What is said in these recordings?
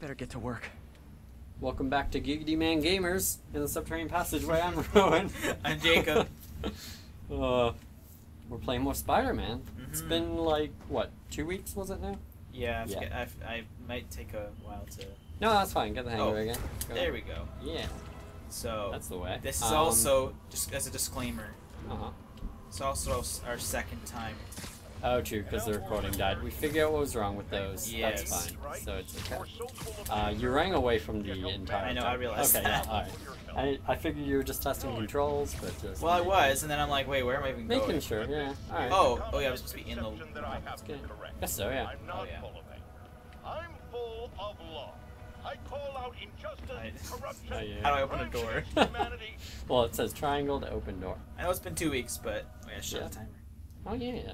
Better get to work. Welcome back to Giggity Man Gamers in the subterranean passageway. I'm Rowan. I'm Jacob. We're playing more Spider-Man. Mm-hmm. It's been like, what, 2 weeks was it now? Yeah, I might take a while to... No, that's fine. Get the hang of it again. There we go. Yeah. So, that's the way. This is also, just as a disclaimer, it's also our second time. Oh, true, because the recording died. We figured out what was wrong with those. Yes. That's fine. So it's okay. You rang away from the entire time. I know, I realized that. Okay, yeah, alright. I figured you were just testing controls, but just... Well, I was, and then I'm like, wait, where am I even going? Making sure, yeah. Alright. Oh yeah, I was supposed to be in the... Yes, so, yeah. Oh, yeah. I'm full of law. I call out injustice, corruption. How do I open a door? Well, it says triangle to open door. I know it's been 2 weeks, but... Oh, yeah, shut the timer. Oh, yeah.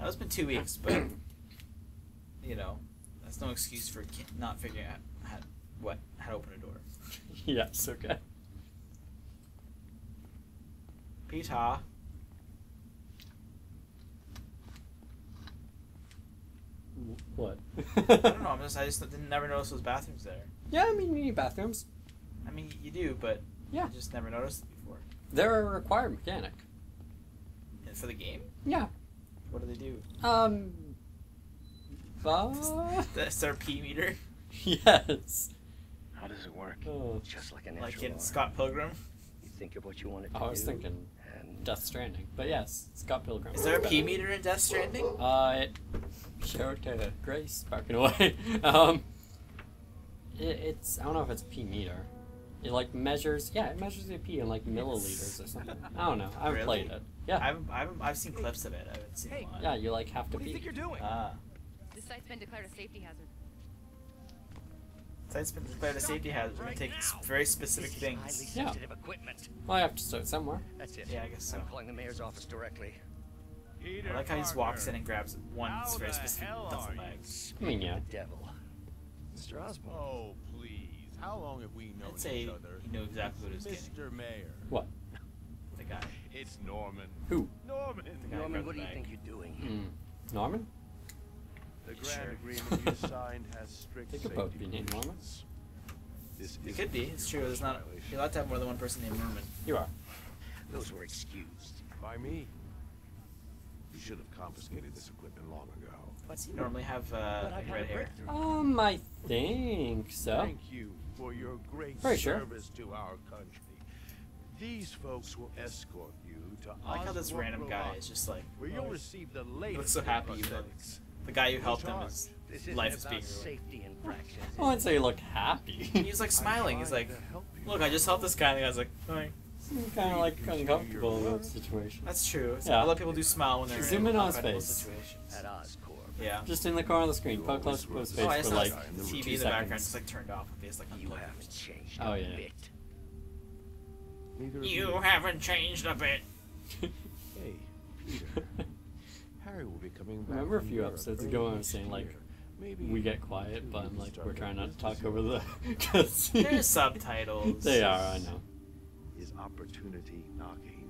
Now, it's been 2 weeks, but, you know, that's no excuse for not figuring out how to open a door. Yes, okay. Peter. What? I don't know, I just never noticed those bathrooms there. Yeah, I mean, you need bathrooms. I mean, you do, but yeah. I just never noticed it before. They're a required mechanic. And for the game? Yeah. What do they do? The SRP meter? Yes. How does it work? Oh. Just like an in Scott Pilgrim? You think of what you want to do. I was thinking Death Stranding. But yes, Scott Pilgrim. Is there a P meter in Death Stranding? It showed Grace barking away. It's I don't know if it's a P meter. It like measures, yeah, it measures the P in like milliliters or something. I don't know. I've played it. Yeah, I've seen clips of it. I haven't seen a lot. Yeah, you like have to. What do you think you're doing? This site's been declared a safety hazard. Site's been declared a safety hazard. We're gonna take very specific things. Yeah. Well, I have to start somewhere. That's it. Yeah, I guess so. I'm calling the mayor's office directly. I like how he just walks in and grabs one very specific dozen bags. I mean, yeah. Mr. Osborne. Oh please. How long have we known each other? You know exactly what it's getting. Mr. Mayor. What? The guy. It's Norman. Who? Norman. Norman, what do you think you're doing here? Mm. Norman? The grand agreement you signed has strict safety. Think about being named Norman. It could be. It's true. There's not. You're allowed to have more than one person named Norman. You are. Those were excused by me. You should have confiscated this equipment long ago. What's he normally have? Red hair. I think so. Thank you for your great service to our country. These folks will escort you to Osborne. I like how this random guy is just like, you'll receive the latest. Looks so happy that the guy who helped him is life is being ruined. I wouldn't say he looked happy. He's like smiling. He's like, look, I just helped this guy. And the guy's like, hi. He's kind of like uncomfortable in that situation. That's true. Yeah. A lot of people do smile when they're in uncomfortable situations. At Oscorp. Yeah. Just in the corner of the screen. Poke close to his face for like the TV in the background just like turned off. It's like you haven't changed a bit. You haven't changed a bit. Hey, Peter. Harry will be coming back. I remember a few episodes ago when I was saying, like, maybe we get quiet, but I'm like, we're trying not to talk over the. There's subtitles. They are, I know. Is opportunity knocking?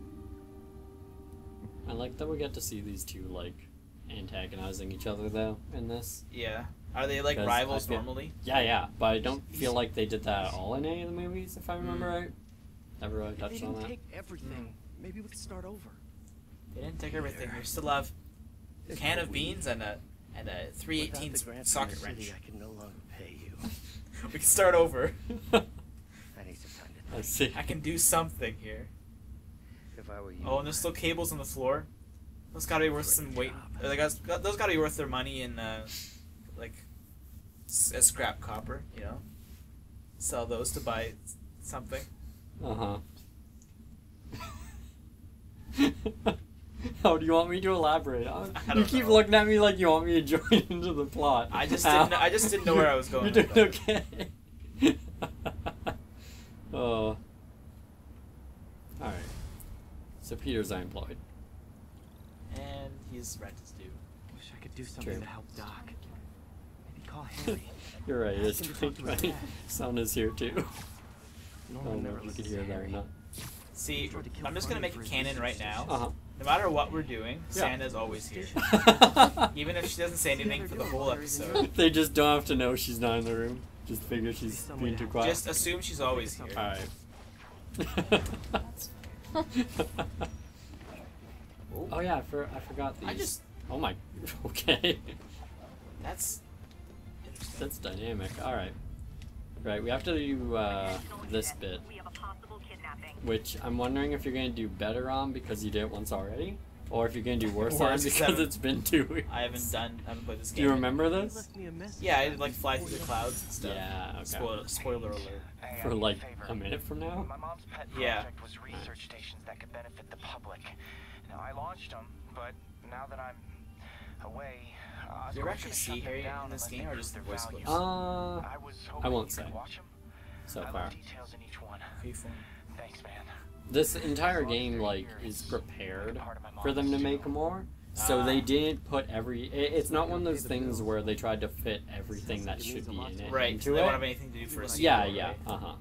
I like that we get to see these two, like, antagonizing each other, though, in this. Yeah. Are they, like, rivals normally? Yeah, yeah. But I don't feel like they did that at all in any of the movies, if I remember right. Never really touched on that. They didn't take everything. Maybe we could start over. They didn't take everything. We still have a can of beans and a 3/18 socket wrench. I can no longer pay you. We can start over. I need some time to think. I see. I can do something here. If I were you. Oh, and there's still cables on the floor. Those gotta be worth some weight. Those gotta be worth their money in like a scrap copper. You know, sell those to buy something. How do you want me to elaborate? You keep looking at me like you want me to join into the plot. I just didn't know where I was going. You're doing okay. All right. So Peter's unemployed, and his rent is due. Wish I could do something to help Doc. Maybe call Harry. You're right. It's right. Son is here too. No, I don't know if you could hear that or not. See, I'm just going to make a cannon right now. No matter what we're doing, Santa's always here. Even if she doesn't say anything for the whole episode. They just don't have to know she's not in the room. Just figure she's being too quiet. Just assume she's always here. Alright. Oh yeah, I forgot these. Oh my... Okay. That's dynamic. Alright. Right, we have to do this bit. Which I'm wondering if you're going to do better on because you did it once already, or if you're going to do worse on because it's been 2 weeks. I haven't played this game. Do you remember this? Yeah, I did like fly through the clouds and stuff. Yeah, okay. Spoiler alert. For like a minute from now? My mom's pet project was research stations that could benefit the public. Now I launched them, but now that I'm away, do you actually see Harry in this game or just their voice clips? I won't say. So far. Thanks, man. This entire game, like, is prepared for them to make more, so they didn't put every... It's not one of those things where they tried to fit everything that should be in it. Right, so they don't have anything to do for a sequel. Yeah, yeah, uh-huh.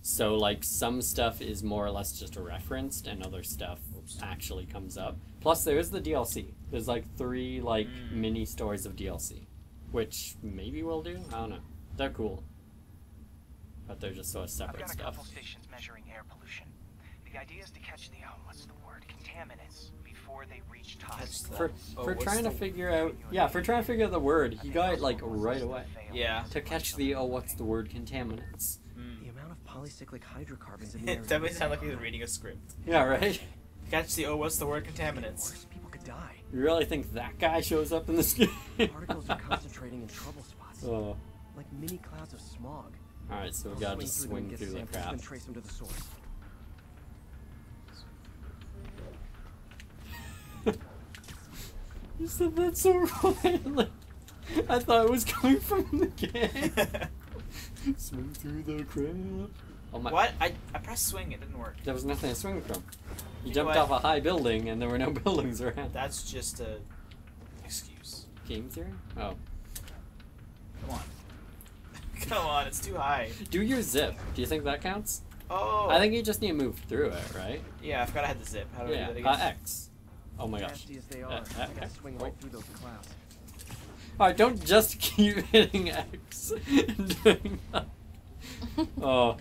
So, like, some stuff is more or less just referenced, and other stuff actually comes up. Plus, there is the DLC. There's, like, 3, like, mini stories of DLC, which maybe we'll do? I don't know. They're cool. But they're just sort of separate stuff. I've got a couple stations measuring air pollution. The idea is to catch the contaminants before they reach top. For trying to figure out for trying to figure out the word, he got it like right away. Yeah. To catch the contaminants. The amount of polycyclic hydrocarbons in the air. It definitely sounds like he was reading a script. Yeah, right. Catch the contaminants. People could die. You really think that guy shows up in this game? Particles are concentrating in trouble spots. Oh. Like mini clouds of smog. All right, so we've got to just swing through the crap. Trace them to the source. You said that so wrong. I thought it was coming from the game. Swing through the crap. Oh my! What? I pressed swing. It didn't work. There was nothing to swing from. You jumped off a high building, and there were no buildings around. That's just a excuse. Game theory? Oh. Come on. Come on, it's too high. Do your zip. Do you think that counts? Oh. I think you just need to move through it, right? Yeah, I forgot I had the zip. How do I do that again? X. Oh my gosh. Swing right through those clouds. Alright, don't just keep hitting X and doing that. Oh,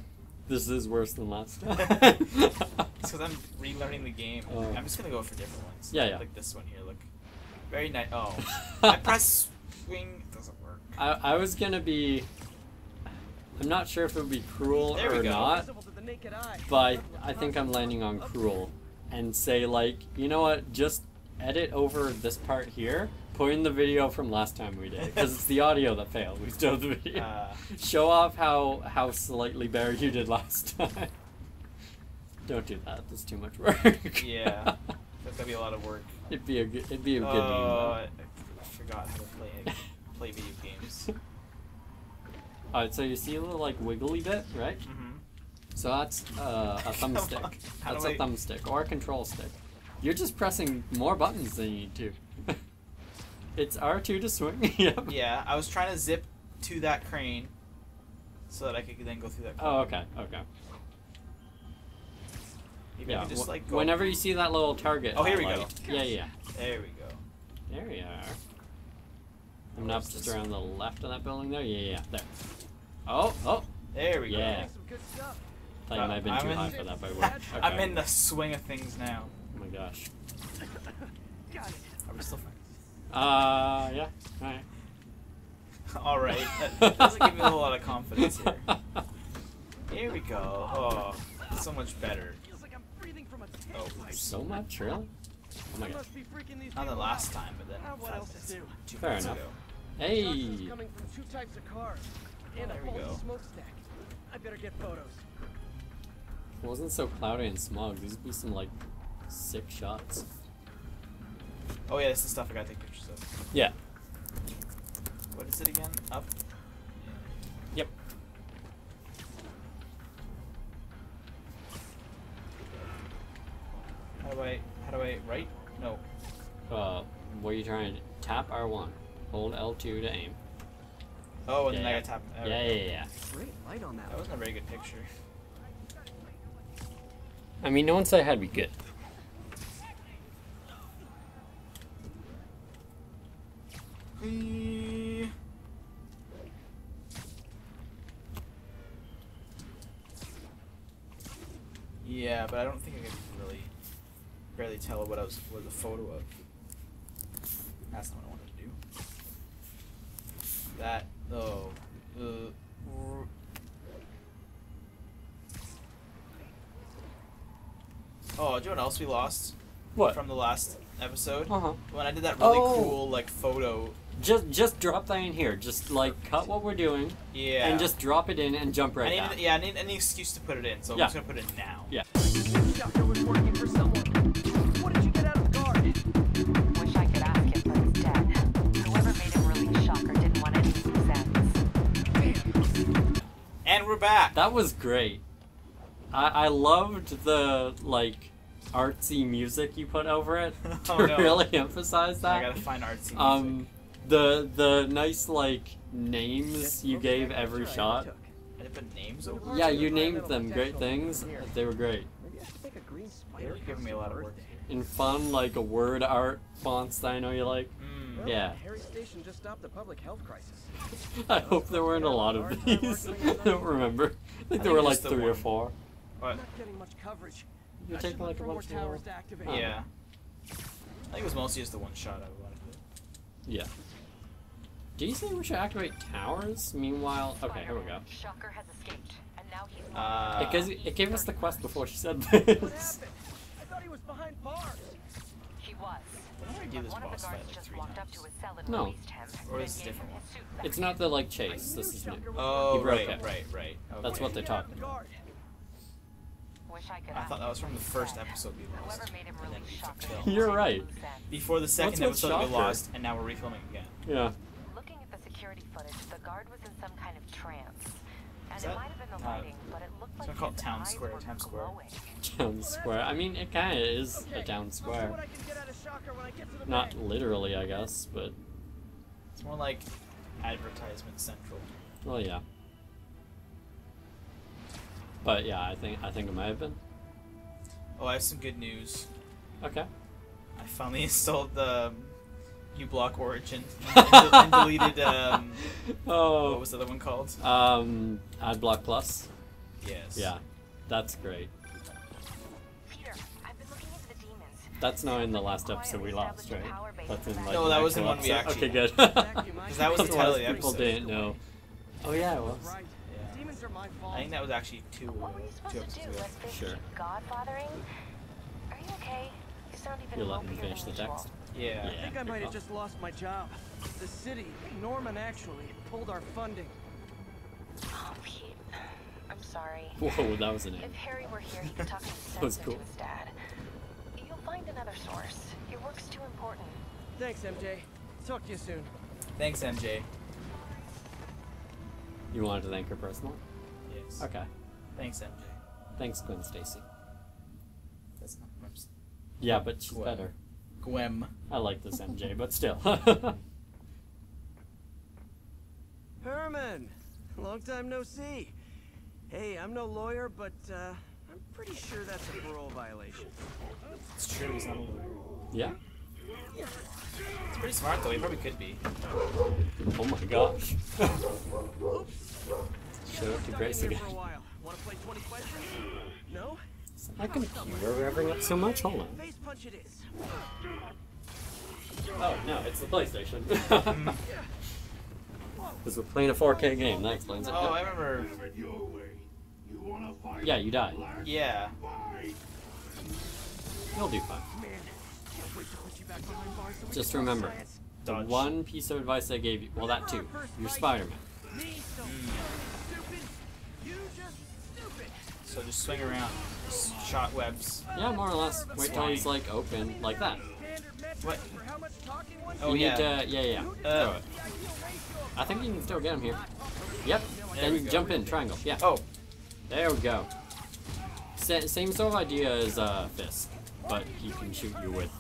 this is worse than last time. It's because I'm relearning the game. I'm just going to go for different ones. Yeah, yeah. Like this one here, look. Very nice. Oh. I press swing. It doesn't work. I was going to be... I'm not sure if it would be cruel or not, but I think I'm landing on cruel and say, like, you know what, just edit over this part here, put in the video from last time we did, because it's the audio that failed, we still have the video. Show off how slightly better you did last time. Don't do that, that's too much work. Yeah, that's gonna be a lot of work. It'd be a good game. I forgot how to play video games. Alright, so you see a little, like, wiggly bit, right? Mm-hmm. So that's a thumbstick. That's a thumbstick, or a control stick. You're just pressing more buttons than you need to. It's R2 to swing, yep. Yeah, I was trying to zip to that crane so that I could then go through that crane. Oh, okay, okay. Yeah, just, like, go whenever you see that little target. Oh, here we go. Yeah, yeah. There we go. There we are. I'm up just around the left of that building there. Yeah, yeah, there. Oh, oh, there we go. Thought you might have been too high for that by work. Okay. I'm in the swing of things now. Oh my gosh. Are we still fine? Yeah. All right. All right. That doesn't give me a whole lot of confidence here. Here we go. Oh, so much better. Oh, so much, really? Oh my god. Not the last time, but then 5 minutes. Fair enough. Ago. Hey! Coming from 2 types of cars. And there we go. I better get photos. If it wasn't so cloudy and smog, these would be some, like, sick shots. Oh yeah, this is the stuff I gotta take pictures of. Yeah. What is it again? Up? Yep. How do I right? No. What are you trying to do? Tap R1. Hold L2 to aim. Oh, and then I gotta tap. Yeah. Great light on that. That wasn't a very good picture. I mean, no one said it had to be good. Yeah, but I don't think I can really barely tell what I was a photo of. That's not what I wanted to do. That though. Oh, do you know what else we lost? What? From the last episode? Uh-huh. When I did that really cool, like, photo. Just drop that in here. Just, like, cut what we're doing. Yeah. And just drop it in and jump right out. Yeah, I need any excuse to put it in, so I'm just gonna put it in now. Yeah. The doctor was working for someone. What did you get out of the guard? Wish I could ask him, but he's dead. Whoever made him release Shocker didn't want any success. And we're back. That was great. I loved the, like, artsy music you put over it to really emphasize that. I gotta find artsy music. The nice, like, names you gave every shot. I didn't put names over. Yeah, you named them great things. They were great. You're giving me a lot of work. And fun, like, word art fonts that I know you like. Well, yeah. Harry's station just stopped the public health crisis. I hope there weren't a lot of these. I don't remember. I think there were like 3 or 4. What? Not getting much coverage. You're taking like a bunch of towers to activate. Yeah. I think it was mostly just the one shot I wanted to do. Yeah. Did you say we should activate towers? Meanwhile, okay, here we go. Shocker has escaped, and now he's it gave us the quest before she said this. What happened? I thought he was behind bars. He was. Why did one of the guards just walked up to his cell and released him? Or is it different? It's not the like chase. This is new. Oh, right. Okay. That's what they're talking about. I thought that was from the first episode we lost. You're right. Before the second episode we lost, and now we're refilming again. Yeah. Looking at the security footage, the guard was in some kind of trance. And it might have been the lighting, but it looked like called Town Square. Town Square. Town Square. I mean, it kind of is a town square. Not literally, I guess, but it's more like advertisement central. Well, yeah. But yeah, I think it might have been. Oh, I have some good news. Okay. I finally installed the uBlock Origin and deleted what was the other one called? AdBlock Plus. Yes. Yeah, that's great. Peter, I've been looking into the demons. That's not in the last episode we lost, right? That's in, like, no, that was in one we actually. Okay, good. Because that was the title of the episode. People didn't know. Oh yeah, it was. I think that was actually 2 episodes ago. Sure. Godfathering? Are you okay? You sound even you're letting me finish the text? Yeah. I think I might have just lost my job. The city, Norman actually, pulled our funding. Oh, Pete. I'm sorry. Whoa, that was an name. If Harry were here, he could talk to his dad. You'll find another source. Your work's too important. Thanks, MJ. Talk to you soon. Thanks, MJ. You wanted to thank her personally? Yes. Okay. Thanks, MJ. Thanks, Gwen Stacy. That's not Gwen. Yeah, but she's better. Gwem. I like this MJ, but still. Herman! Long time no see. Hey, I'm no lawyer, but I'm pretty sure that's a parole violation. It's true, he's not a lawyer. Yeah. It's pretty smart though, he probably could be. Oh my gosh. Show up to Grace again. Wanna play 20 questions? No? Is that my computer revving up so much? Hold on. Oh no, it's the PlayStation. Because we're playing a 4K game, that explains it. Oh, I remember. Yeah, you died. Yeah. You'll do fine. Just remember, the one piece of advice I gave you, well that too, you're Spider-Man. So just swing around, shot webs. Yeah, more or less. Wait till he's like open, like that. What? Oh you need to, yeah. Throw it. I think you can still get him here. Yep, then you jump in, triangle, yeah. Oh. There we go. Same sort of idea as Fisk, but he can shoot you with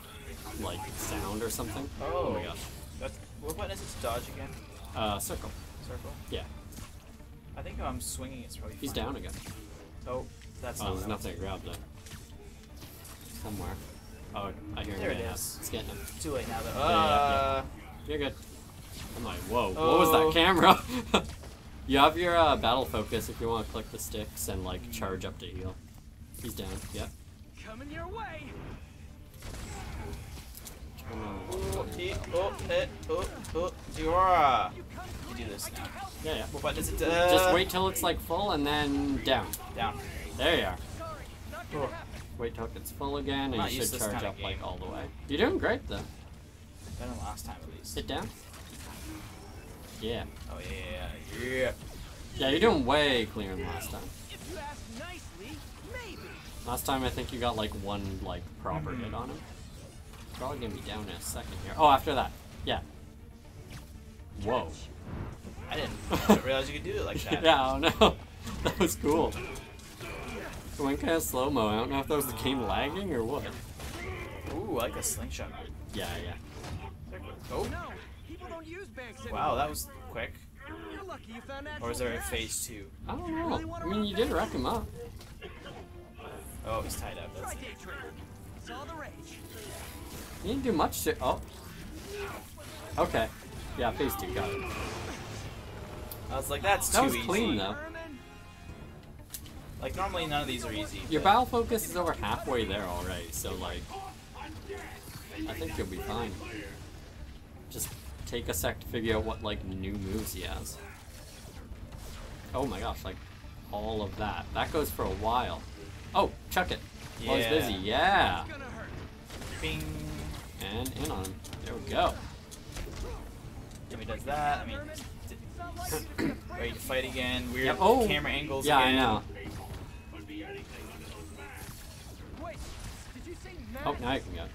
like sound or something. Oh my gosh. That's, what button is it to dodge again? Circle. Circle? Yeah. I think I'm swinging, it's probably fine. He's down again. Oh, that's not there's nothing to grab though. Somewhere. Oh, I hear him. There it is. It's getting him. Too late now though. Yeah. You're good. I'm like, whoa, oh. What was that camera? You have your battle focus if you want to click the sticks and like charge up to heal. He's down, yep. Coming your way. Oh, eh, oh, eh, oh, oh, Diora. You do this now. Yeah, yeah. What about this? Just wait till it's like full and then down. Down. There you are. Oh. Wait till it's full again and you should charge up like all the way. You're doing great though. Better than last time at least. Sit down. Yeah. Oh yeah, yeah. Yeah, you're doing way cleaner than last time. Last time I think you got like one like proper hit on him. Probably gonna be down in a second here. Oh, after that. Yeah. Whoa. I didn't realize you could do it like that. Yeah, oh no. That was cool. It went kind of slow-mo. I don't know if that was the game lagging or what. Ooh, I like a slingshot. Yeah, yeah. Oh. Wow, that was quick. Or is there a phase two? I don't know. I mean, you did wreck him up. Oh, he's tied up. That's you didn't do much to. Oh. Okay. Yeah, phase two, got it. I was like, that's too easy. That was clean, though. Like, normally none of these are easy. Your battle focus is over halfway there already, so, like, I think you'll be fine. Just take a sec to figure out what, like, new moves he has. Oh my gosh, like, all of that. That goes for a while. Oh, chuck it. Yeah. While he's busy, yeah. Bing. And in on him. There we go. Jimmy does that. I mean, ready to fight again. Weird camera angles again. Yeah, I know. Oh, now you can go.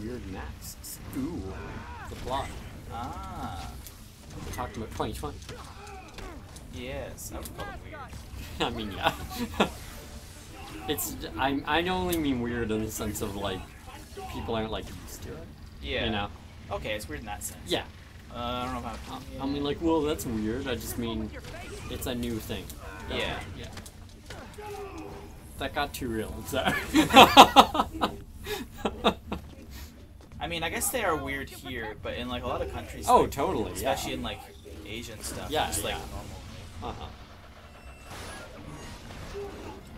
Weird masks. Ooh. The plot. Ah. We talked about 2020. Yes. I would call it weird. I mean, yeah. It's... I only mean weird in the sense of, like, people aren't, like, used to it. Yeah. You know? Okay, it's weird in that sense. Yeah. I don't know about... I mean, like, well, that's weird. I just mean it's a new thing. Definitely. Yeah. Yeah. That got too real. I'm sorry. I mean, I guess they are weird here, but in like a lot of countries. Oh, like, totally. Especially in like Asian stuff. Yeah, just like normal.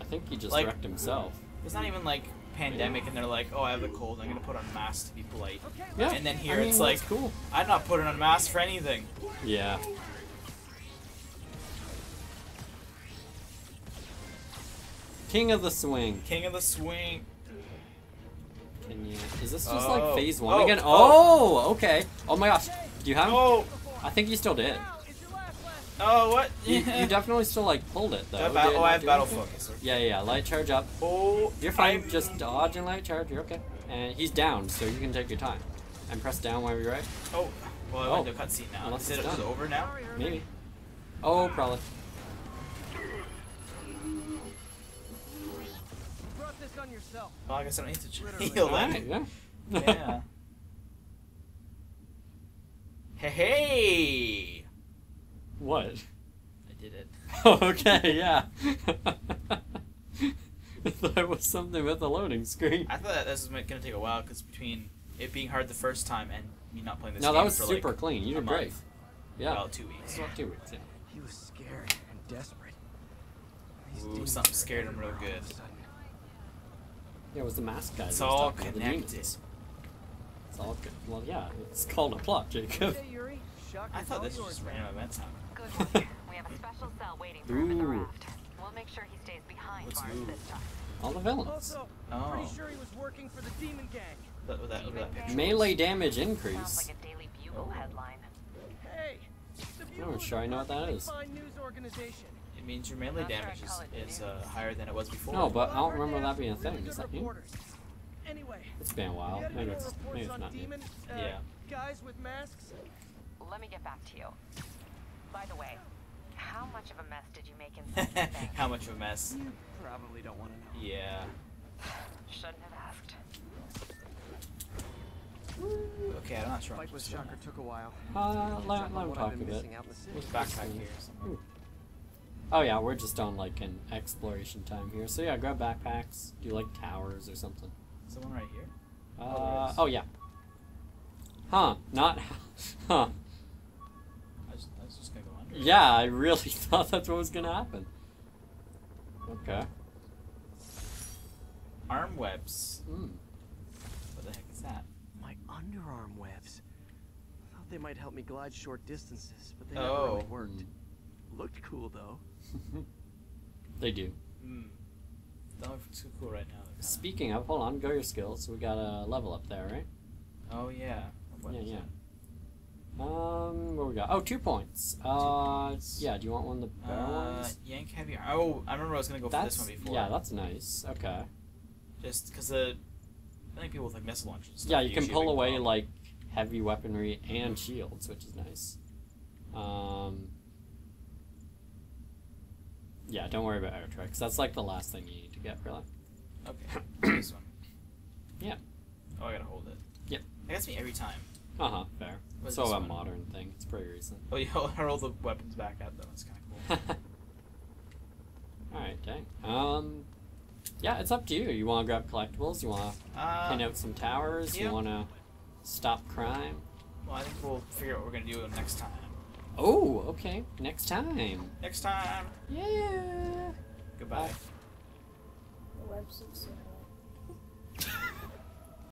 I think he just like, wrecked himself. It's not even like pandemic, and they're like, "Oh, I have a cold. I'm gonna put on a mask to be polite." Yeah. And then here, I mean, it's like, cool. "I'm not putting on a mask for anything." Yeah. King of the swing. King of the swing. Can you, is this just like phase one again? Oh, okay. Oh my gosh. Do you have him? Oh. I think you still did. Oh, what? You definitely still like pulled it though. I have battle focus. Yeah, yeah, yeah. Light charge up. Oh. You're fine. Just dodge and light charge. You're okay. And he's down, so you can take your time. And press down while you're right. Oh. Well, I went to cutscene now. Unless is it done. Over now? Maybe. Oh, probably. Well, I guess I don't need to heal that. Yeah. Yeah. Hey! What? I did it. Oh, okay, yeah. I thought it was something with the loading screen. I thought this was going to take a while because between it being hard the first time and me not playing this game for like a month. No, that was super clean. You did great. Yeah. Well, 2 weeks. Well, 2 weeks, yeah. He was scared and desperate. Ooh, something scared him real good. Yeah, it was the mask guy. It's all connected. It's all good. Well, yeah, it's called a plot, Jacob. I thought this was just random events. Good. We have a special cell waiting for him in the raft. We'll make sure he stays behind bars this time. All the villains. Oh. Pretty sure he was working for the demon gang. That picture. Melee damage increase. Sounds like a Daily Bugle headline. Hey, I'm not sure I know what that is. It means your melee damage is higher than it was before. No, but I don't remember that being a thing. Is that you? Anyway, it's been a while. Maybe it's not you. Yeah. Guys with masks. Let me get back to you. By the way, how much of a mess did you make in How much of a mess? You probably don't want to know. Yeah. Shouldn't have asked. Okay, I'm not sure. Fight with Shocker took a while. Let me talk a bit. Backpack here. Ooh. Oh yeah, we're just on like an exploration time here. So yeah, grab backpacks. Do you like towers or something? Someone right here? Oh yeah. Huh, not... Huh. I was just gonna go under. Yeah, I really thought that's what was gonna happen. Okay. Arm webs. Mm. What the heck is that? My underarm webs. I thought they might help me glide short distances, but they never really worked. Mm. Looked cool, though. They do. Mm. Don't look too cool right now. Kinda... Speaking of, hold on, go your skills. We got a level up there, right? Oh, yeah. What yeah. What we got? Oh, 2 points. 2 points. Yeah, do you want one of the better ones? Yank heavy. Oh, I remember I was going to go for this one before. Yeah, that's nice. Okay. Just because I think people with like missile launchers and stuff. Yeah, you can pull away like heavy weaponry and shields, which is nice. Yeah, don't worry about air tricks. That's like the last thing you need to get, really. Okay, this one. Yeah. Oh, I gotta hold it. Yep. That gets me every time. Uh-huh, fair. So a modern thing. It's pretty recent. Oh, yeah, I rolled the weapons back out, though. It's kind of cool. Alright, dang. Yeah, it's up to you. You want to grab collectibles? You want to pin out some towers? Yeah. You want to stop crime? Well, I think we'll figure out what we're going to do next time. Oh, okay. Next time. Next time. Yeah. Goodbye. The website's so